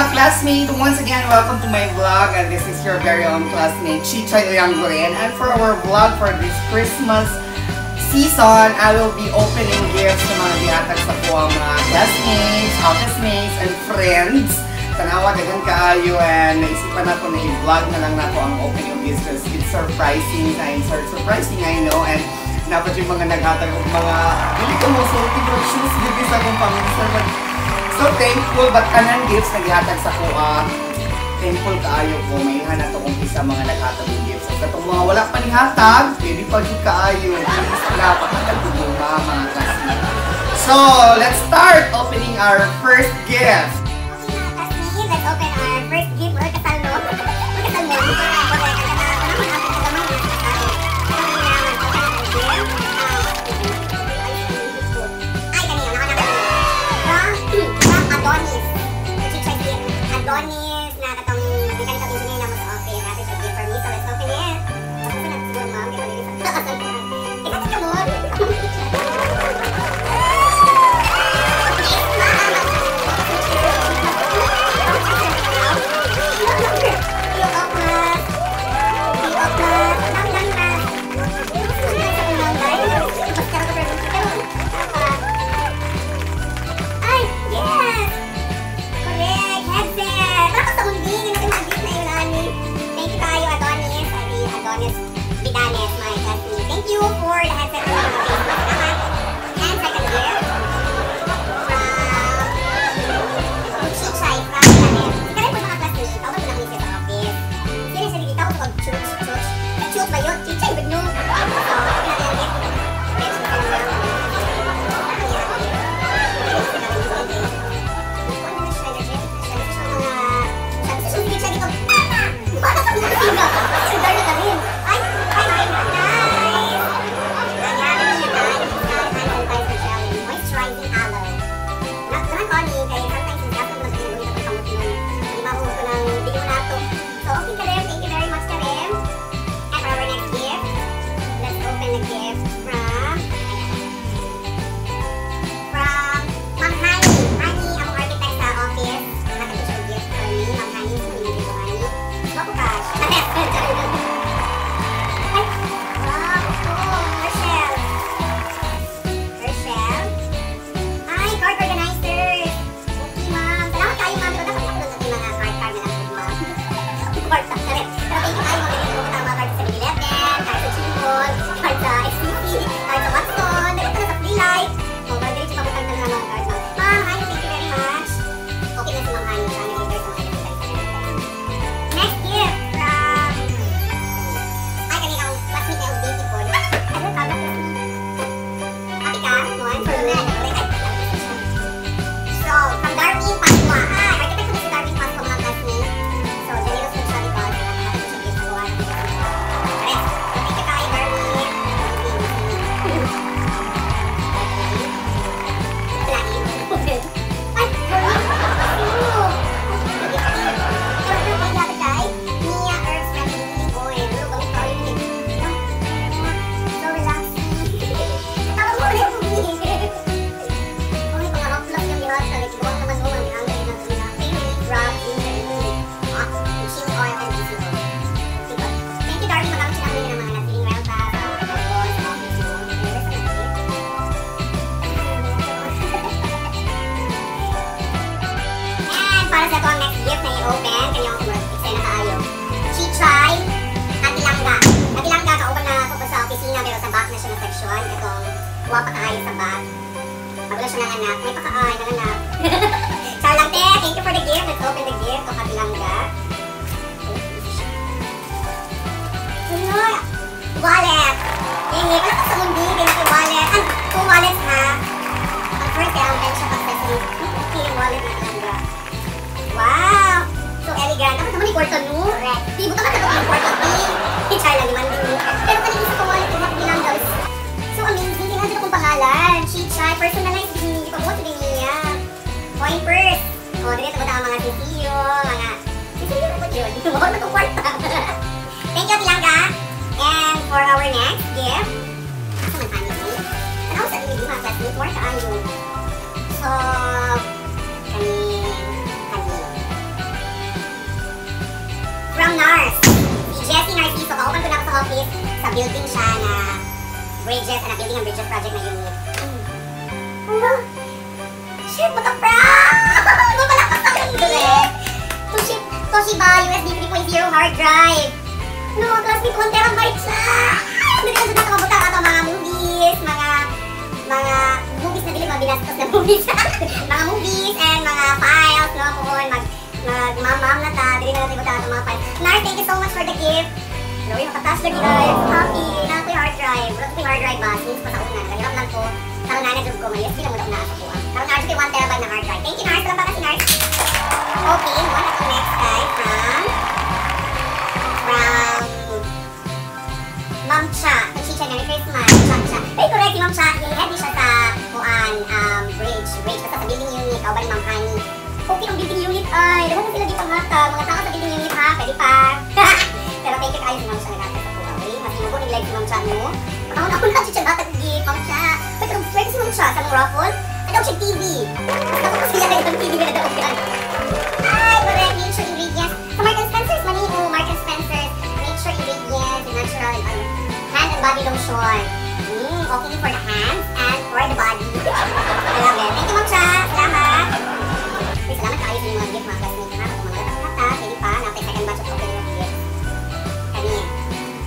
mga classmates, once again, welcome to my vlog. And this is your very own classmate, Chicha Ilangurin. And for our vlog for this Christmas season, I will be opening gifts sa mga diatag sa kuwa, mga classmates, office mates, and friends. Tanawa, ganyan kaayo. And naisipan ako na i-vlog na lang na ako ang opening gifts because it's surprising times are surprising, I know. And dapat yung mga naghatag ng mga hindi ko mo sorting ng shoes, hindi sa akong pamilya. So thankful, but kanan gifts naghatag sa ko, thankful kaayo ko, may hanap akong isa mga naghatag ng gifts. So katong mga wala pa ni hatag, pwede pa di kaayo, please wala pa katagulong mga kasi. So let's start opening our first gift. Okay mga kasi, let's open our first gift or kasalong. Adonis na katong mechanical engineer na mag-offer. Kasi siya gift for me, so let's open it. Tapos na siguro ma'am, pero hindi sa So, kami. NARS. Si Jessie NARS piso, kaopan ko na ako sa office. Sa building siya na Bridget, anak building ang Bridget project na unit. Hello? Shit, what a prank! Ano pala ka sa unit? Toshiba, USB 3.0 hard drive. Ano mga class ni 1 terabyte siya? Hindi ka na dito nakabutang ato mga movies, mga movies na dili mabinastos na movies. Mga movies and mga files, no? Kung mag-mam-mam na ta, dili na natin butang ato mga files. NAR, thank you so much for the gift. Hello, yung makatouch lagi guys. Happy, nato yung hard drive. Wala ko yung hard drive ba? Since pa sa unan, kahirap lang ko. Karong na job ko, may USB lang muna ako kuha. Karong NAR, yung 1 terabyte na hard drive. Thank you NAR, salamat ka si NAR. Okay, one at the next guy from Mom Cha, Chicha Nani Chris Maya, Mom Cha. Very correct, Mom Cha, i-head niya siya sa Kuan, Bridge, basta sa building unit, kauban ni Ma'am Honey. Okay, ang building unit, ay, lahat na sila dito ang hata, mga tao sa building unit ha, pwede pa. Pero thank you kayo si Ma'am Cha nag-atas ako, okay? Masimuko nag-live si Ma'am Cha mo. Patahon ako na, Chicha Nata, kagigit, Ma'am Cha. Pwede si Ma'am Cha sa mong raffle, at ako siya TV. Ako kasi yan, ang TV na daw yan. Nature ingredients. So Martin Spencer's money o Martin Spencer's nature ingredients, natural and hand and body lotion. Okay for the hands and for the body. I love it. Thank you Ma'am Cha. Salamat. Uy, salamat kayo sa mga gift mga classmates na kumagalatak hata. Pwede pa. Nakapay second batch of opening of gifts. Kami.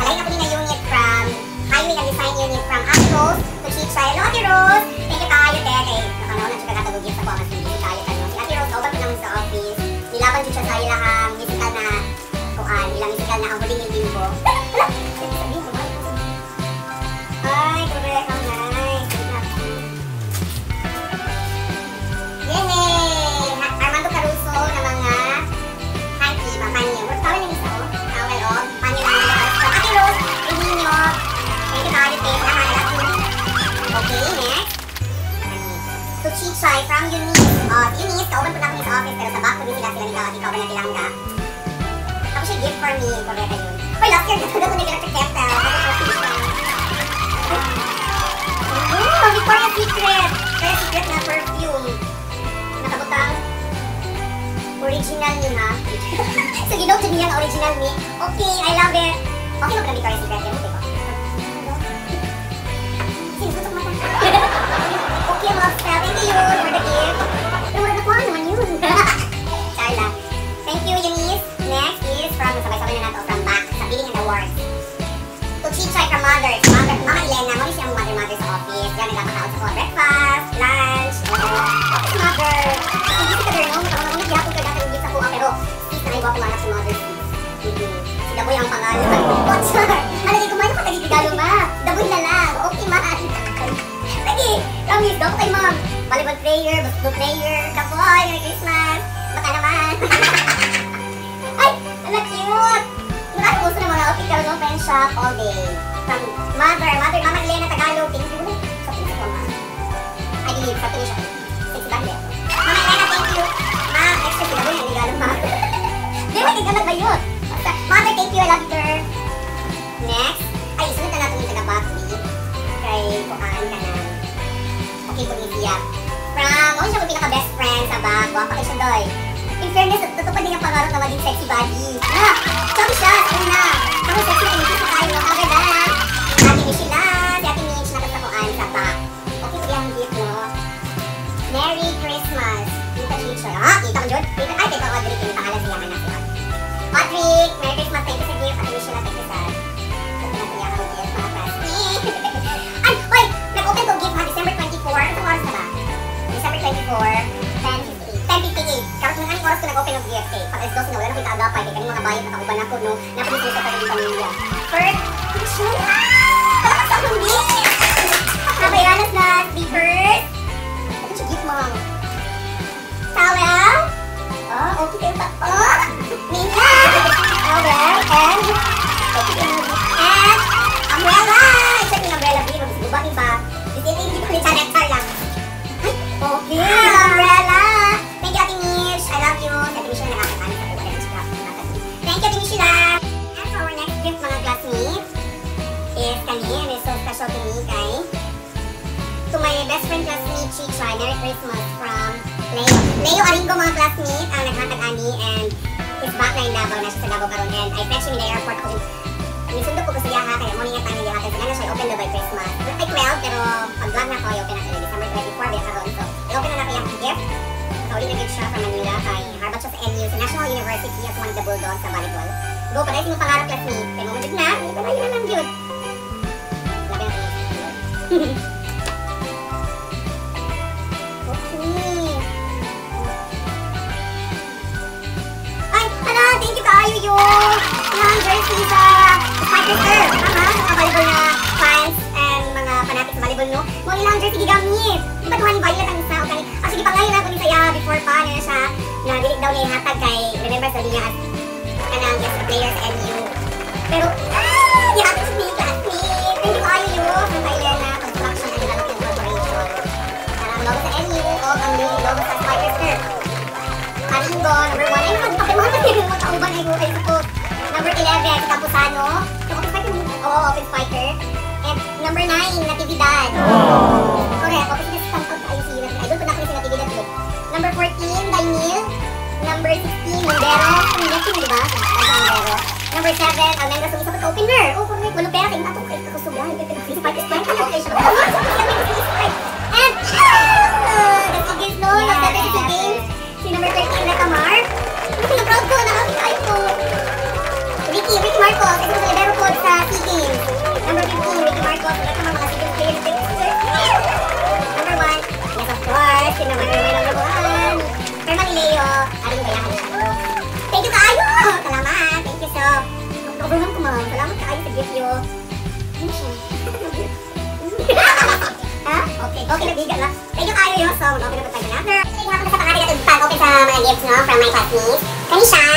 Salamat ako nila unit from Highway and Design Unit from Ate Rose to Chicha. Hello Ate Rose. Thank you kayo, Tete. Nakanaon na siya kagatagog gift ako. Mas hindi kayo kayo. Si Ate Rose, over ko naman sa office. Nilaban dito siya sa ilahang musical na kuan, ilang musical na ang huling hindi ko. Ay, kumare ka na. Yehey! Armando Caruso na mga hanky, papanya. What's tawag niya gusto? Tawag o, panya lang nila. Ate Rose, hindi nyo. Thank you tayo, tayo. Okay, next. To Chichay from Eunice. Eunice, kauban po na kami sa office pero sa back kami sila nila at kauban na Dilanga. Tapos yung gift for me, koreka yun. Uy, last year, gano'n ko nag-electric Kessel. Victoria Secret! Victoria Secret na perfume. Nakabutang original yun ha. So, ginaw to niya ang original ni. Okay, I love it. Okay lang po na Victoria Secret. Yan, okay ko. Sinusutok matang. Okay, mga spell. Thank you for the gift. Pero wala nakuha naman yun. Charla. Thank you, Yenis. Next is from, sabay-sabay na nato, from Max, sa Biling and Awards. To Chichay from Mothers. Mama Elena, mawin siya ang mother sa office. Yan, nagkakataon sa ko. Breakfast, lunch, office mother. Hindi si Kaderno, matakunang yako ka natin gift sa kuha. Pero, please na iwa kumanap si Mother's Day. Si Daboy ang pangalan. What, sir? Alagay, kumain ako tagigigalo, ma. Daboy na lang. Okay, ma. Sige, promise, daw ko kay Mom. Volleyball player, basketball player, dapoy, Merry Christmas. Baka naman. Ay, ano cute. Nakauso ng mga official ng fan shop all day. From mother, Mama Elena, Tagalog. Thank you. Sa pinis ko, Mom. I believe, sa pinis ako. Thank you, Mama Elena, thank you. Mom, extra sila mo, hindi gano'n, Mom. Di ba, hindi gano'n ba yun? Mother, thank you, I love you. Next. Ay, isunod na natin yung taga-boxy. Kay Kukaan ka na. Okay, Tunisia. From, oh, siya mo pinaka-best friend sa bag. Wapa kayo siya doy. In fairness, natutupad din ang pangarap na maging sexy body. Ah! Sabi siya, sabi na. Sabi sexy, hindi sa kayo. Sabi na. Ate Mish sila. Si Ate Mish, nakatakuan sa bag. Okay, siya ang gift, no? Merry Christmas. Kita siya siya. Ah, kita ko yun. Ay, kita ko yun. Pangalan siya anak ko. Patrick, Merry Christmas. Thank you sa gift. Ate Mish sila, thank you sa. Sabi na siya ang gift, mga classmates. Ay, oy! Nag-open ko gift, ha? December 20. Anong oras na ba? December 24, 10:58. Karos nung anong oras ko nag-open ng gift, eh. Pag alas 12 na, wala na ko yung kaagapay. Kaya kanyang mga bayot at ako ba na ko, no? Napagusin sa pagkaling pamilya. First, picture! Talakas ako ng gift! Nabayanas na sleepers. Ano siya gift, Mom? Towel? Oh, okay kayo pa. Oh! Mina! Towel, and... And... Umbrella! Isa yung umbrella, babe. Magsigubak yung ba? Hindi ko nita nectar lang. Okay. Umbrella. Thank you, Ate Mish. I love you. Ate Mish na nakakatami sa buwan. Thank you, Ate Mish sila. And for our next gift, mga classmates, is kami. And it's so special to me, guys. To my best friend classmate, Chicha. Merry Christmas from Leo. Leo Aringo, mga classmates. Ang naghatag-ani. And is back na in Davao, nasa sa Gabo Barun, and I fetched him in the airport. Nisundo ko sa Yaha, kaya morning at time in Yaha, kasi I opened by Christmas. Ay 12, pero pag-vlog na ko, I open na sa December 24, biya sa Ron. So, I open na kaya ang gift. Nakaulit na gift siya from Manila, kay Harvard siya sa NU, sa National University, as one of the Bulldogs sa Baligol. Go, paday sinong pangarap class ni, kaya mamundag na, hindi ba na yun ang yun? Labi na kayo. Yung mga jersey sa Spider-Man, mga volleyball na fans and mga fanatic sa volleyball, no? Mga ilang jersey gigamit. Di ba tuhan violet ang isa? Okay. Actually, di pa ngayon ako ni saya before pa na siya nabilik daw na ihatag kay, remember sa niya at kanang yes, players and you. Pero, ihatag sa me, classmate. Thank you kayo yun. Mama Elena, Construction and Development Corporation. Ang logo sa NU, o ang logo sa Spider-Man. Paringo, number 1. Ayun, pagpapimuhan kasi yung mga kauban ay guhay ko po. Number 11, si Campusano. So, office fighter mo? Oo, office fighter. And number 9, Natividad. Correct, office na si Campus ICU. I don't know kung si Natividad yun. Number 14, Dainil. Number 16, Mundero. Mundero, di ba? Mundero. Number 7, Almendra. So, isa pa ka-opener. Oh, correct. Walang pera. Kaya nato, kahit kakusugahan. Kasi fight is blank. Ano, kaya siya. And, that's all games, no? Not that it's a game. Si number 13 na Tamar. Kasi proud ko, nakakitayo ko. Ricky Marcos, ito sa libero ko sa SEA Games. Number 15, Ricky Marcos. Wala ka mga SEA Games players. Number 1, yes of course. Si number 1, Herman Leo. Aring bayahan na ako. Thank you kaayo! Salamat! Thank you so. Overwhelm ko ma'am. Salamat kaayo sa gift yo. Ano siya? Ha? Okay. Okay, nabigan lang. Thank you kaayo yo. So, mag-open na pag-tagan na. Nga pala sa pangalan at pag-open sa mga gifts, no? From my classmates. Kani siya.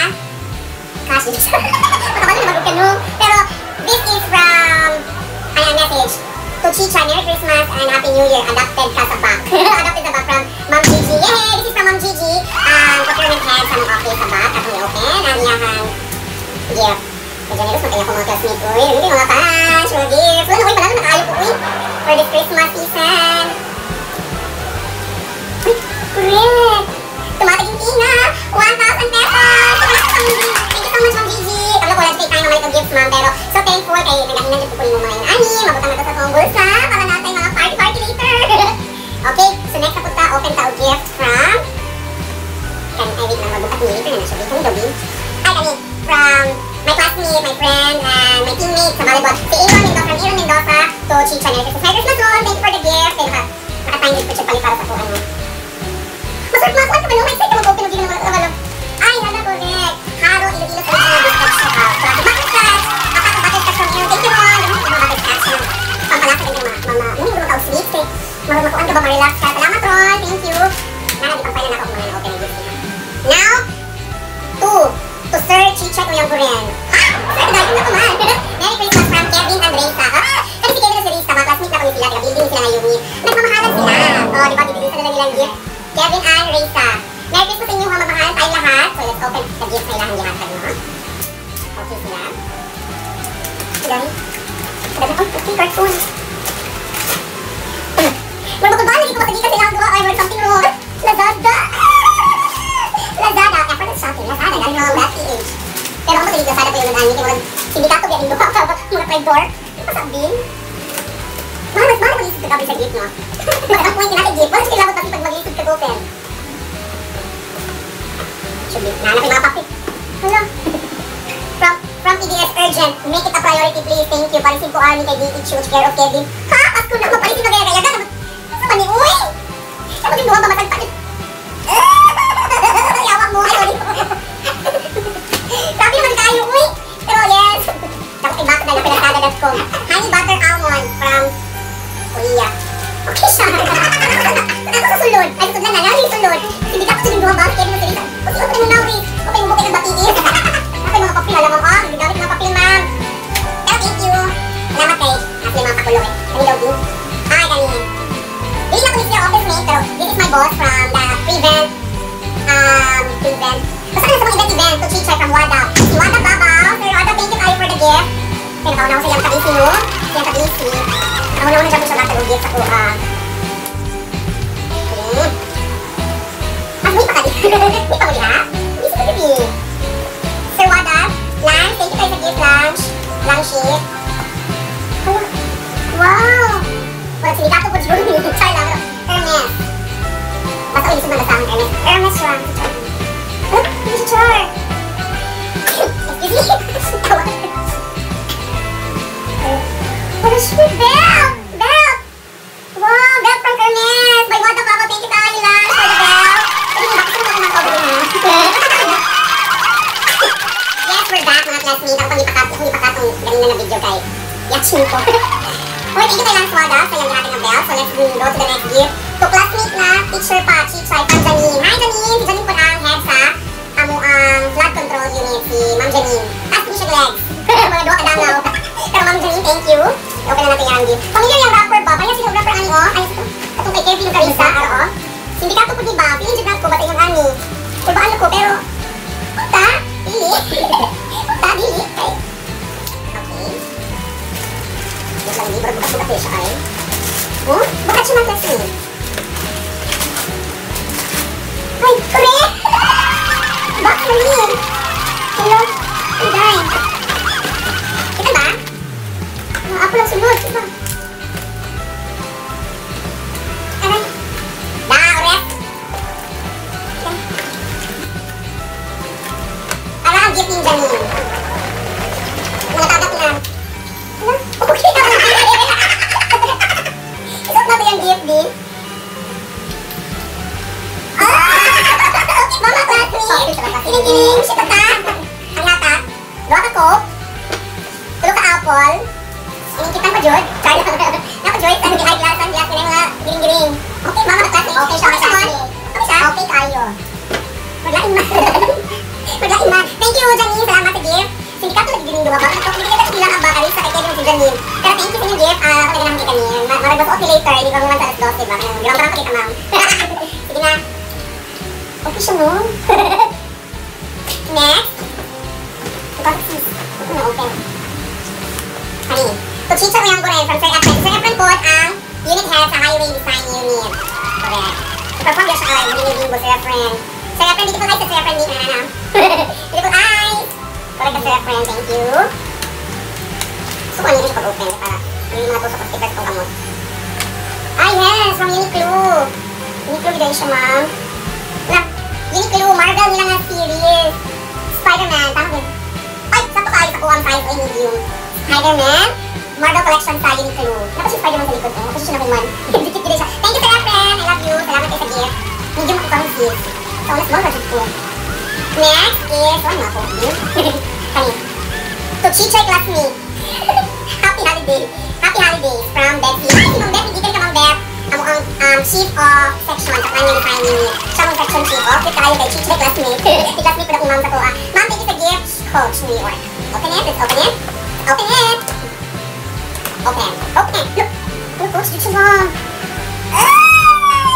Gosh, hindi siya. Matagal na mag-open no? Pero, this is from, ayan, message. To Chicha, Merry Christmas and Happy New Year. Adopted ka sa back. Adopted sa back from Mom Gigi. Yay! This is from Mom Gigi. Procurement head sa mga office sa back. At mag-open. Ang iyahang gift. Sa Janeros, mag-aya ko mga classmates. Uy, hindi mga cash, mga gifts. Wala, uy, pala na nakaayo po, uy. For this Christmas season. Correct! Tumatag yung tina! 1,000 pesos! Thank you so much, Mom Gigi! Alam ko, last day tayo naman itong gifts, ma'am. Pero, so thankful kayo. Nagahinan yung kukunin mo mga inani. Mabutang na to sa tong bulsa. Para natin mga party later. Okay, so next na punta. Open tao gift from... I wait lang. Mabukat ni Later na siya. Wait, kami ay, kami. From my classmate, my friend, and my teammate sa volleyball. Si Aaron Mendoza, from Aaron Mendoza to Chicha Nerkis. Hi, Chris Maya! Thank you for the gift. Nakatang gift ko siya pali para sa kuhan mo. Masarap mga kuwan ka ba nung excited ka mag-open ng ginawa? Ay, nana, correct. Haro, ilo-ilo sa mga business sa house. So, bakit ka? Bakit ka from Aaron? Thank you, Mom. Naman ka mga bakit ka. Pampalasa ka ng mga mama. Hindi mo ka-sleep. Makuan ka ba? Marilaks ka. Salamat, Ron. Thank you. Nana, di pampayan ako kung mga na-open ng gifts. Now, to Sir Chicha Tuyang Buren. Ha? Sir, dahil na kuman. Merry Christmas from Kevin and Reza. Kasi si Kevin at Reza, mga classmates na kami sila. Nag-building sila ngayon. Nagmamahalan sila. O, di ba? Bibigyan sila nilang gift. Kevin and Reza. Merry Christmas sa inyo, ha? Mamahalan tayo lahat. So, let's open the gift na ilahang lihatag, no? Okay sila. Alam. Alam. Oh, okay, cartoon. Wala ba kabali? Hindi ko matagita sa ilahang gawa. I wrote something wrong. Lazada. Lazada. Effort of shopping. Lazada. Galing mga last PH. Pero ako matagita. Lazada po yung nanay. Kaya mga sindikato. Kaya yung gawa. Mga tribor. Hindi pa sabihin. Mas mahal mag-isip ka kapit sa gift, no? Magandang point din natin gift. Wala sila labot pag mag-isip ka open. Chubby. Nahanap yung mga papit. Hello. From PBS Urgent. Make it a priority, please. Thank you. Palisin po army kay D.E. Church. Care of Kevin. Ha? At kung naman palisin na kaya gano'n. Ano naman eh? Uy! Saan mo din doon pamatang palit? Yawak mo. Sorry. Sabi naman kayo. Uy! Pero yes. Tapos ay bakit na lang pinagtada.com. Honey Butter Almond from... Korea. Okay siya. Ano sa sulod? Ay, sulod na na. Ano yung sulod? Hindi ka kasi nagduha ba? Kaya mo sulita. Kasi open mo na uwi. Open mo bukit ng batiin. Ako yung mga papil. Alam mo ko. Nagdawit mga papil, ma'am. Pero thank you. Salamat kay. Kasi yung mga kakulong eh. Kami daw din. Ay, ganin. Hindi na kulis niya office mate. Pero this is my boss from the prevent. Prevent. Basta na sa mga event. To Chicha from Wada. Si Wada Babaw. Sir Wada, thank you kayo for the gift. Kaya nakauna ko sa iyang kabisi mo. Iyang kabisi. Ako naman dyan po siya natin mag-gift ako. Mas may pa ka din. May pa ko din ha? Hindi siya kasi din. Thank you tayo sa gift lunch. Lunch sheet. Wow! Wala sinikato po dyan. Charla, wala. Hermes. Basta ko ilusod na basta ang Hermes. Hermes siya. Look, here's your char. Excuse me. Tawa. Wala siya. Belt! Belt! Wow, belt from Hermes. By God, ako. Thank you tayo. Lunch for the belt. Yes, we're back mga classmates. Ako pang ganina na video kay Yachin ko. Okay, thank you tayo lang swaga. So yan natin ang bell. So let's go to the next gift. So classmate na teacher pa, teacher Mam Janine. Hi Janine! Si Janine po na ang head sa ang flood control unit si Mom Janine. Tapos hindi siya legs. Mga doha kadalaw. Pero Mom Janine, thank you. Open na natin yung gift. Familiar yung rapper ba? Parang silang rapper ani o. Ay, katong kay Kevin Carissa. Aro o. Hindi ka tupod ni ba? Piling jibrat ko, bata yung ani. Kulbaan ako, pero... Punta! Pili! Punta, dili! Okay. Yung lang libro, bukas-bukas niya siya ay. Huh? Bukas siya mga classmate. Ay, correct! Box na rin! Hello? Ang dime. Ito ba? Mga apo lang sunod, ito ba? Coach New York. Open it, let's open it. Open it! Open. Open. Look! Look, Coach, dito siya mom. Ay!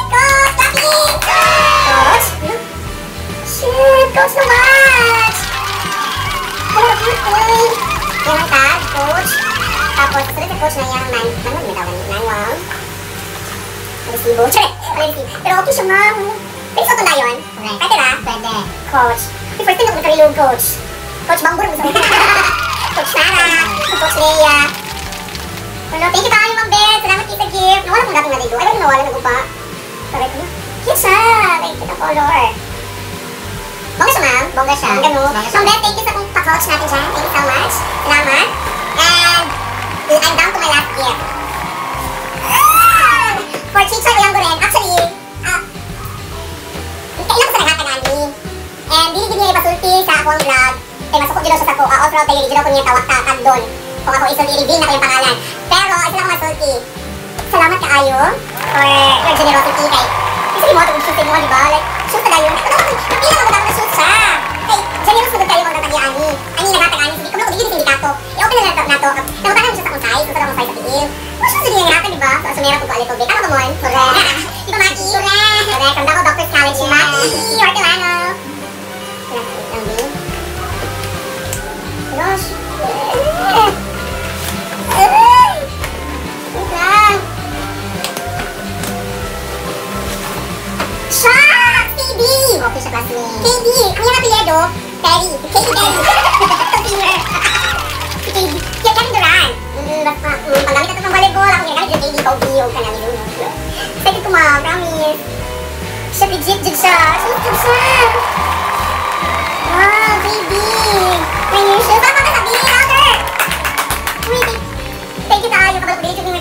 Coach! Lucky! Coach! Look! Shit! Coach na watch! Hello, Coach! Yan ang tag, Coach. Tapos, salit na Coach na yan. Nangod mo daw ganyan. Nangod. Resibo. Chari! Pero okay siya mom. Pwede sa tunda yun? Pwede. Pwede na? Pwede. Coach. Yung first time ako magkarilog, Coach. Coach Bambur gusto mo. Coach Sarah. Coach Leia. Hello, thank you tayo Ma'am Betty. Salamat kita gift. Nawala kong dating naligo. Ay, wala nawala. Nag-upa. Saray ko na. Yes, ha. Thank you na color. Bongga siya, ma'am. Bongga siya. Ganun. Ma'am Betty, thank you sa kong pa-coach natin siya. Thank you so much. Salamat. And I'm down to my last gift. Ah! For teacher, ilang ko rin. Actually, kailan ko sa naghatanani. And hindi din niya ipasulti sa akong vlog. Eh, masukot dito sa ko. All throughout the year, dito ko niya tawag-tawag doon. Kung ako isulti, i-reveal na ko yung pangalan. Pero, isa lang ako masulti. Salamat kaayo for your generosity. Kay, isa mo, tag-shootin mo, di ba? Like, shoot na yun. Napila ko na shoot siya. Kay, generous mo doon kayo mga natag-iani. Ani, nagatag-ani. Kung ako, digigil hindi ka to. I-open na lang na to. Nakutangan mo siya sa kong size. Gusto na kong size sa tiil. Kung shoot din yung natin, di ba? So, asumera ko alit ko. Ano ba mo? Correct. Di ba, Maki? Correct. Correct. From Dako Doctors College, Maki. Hortelano. Gosh! Ay! Isa! Shots! KB! Okay siya classmate. KB! Ang yan apelyedo? Perry. KB! Kaya kami doon. Paggamit natin ng volleyball, ako ginagamit yung KD, paubiyog ka namin doon. Excited ko ma, promise. Siya legit, jig siya. Salot jig siya. Wow, baby. May new shoes. Papa, kasabihin, outer. Wait, thank you tayo. Kapag-update yung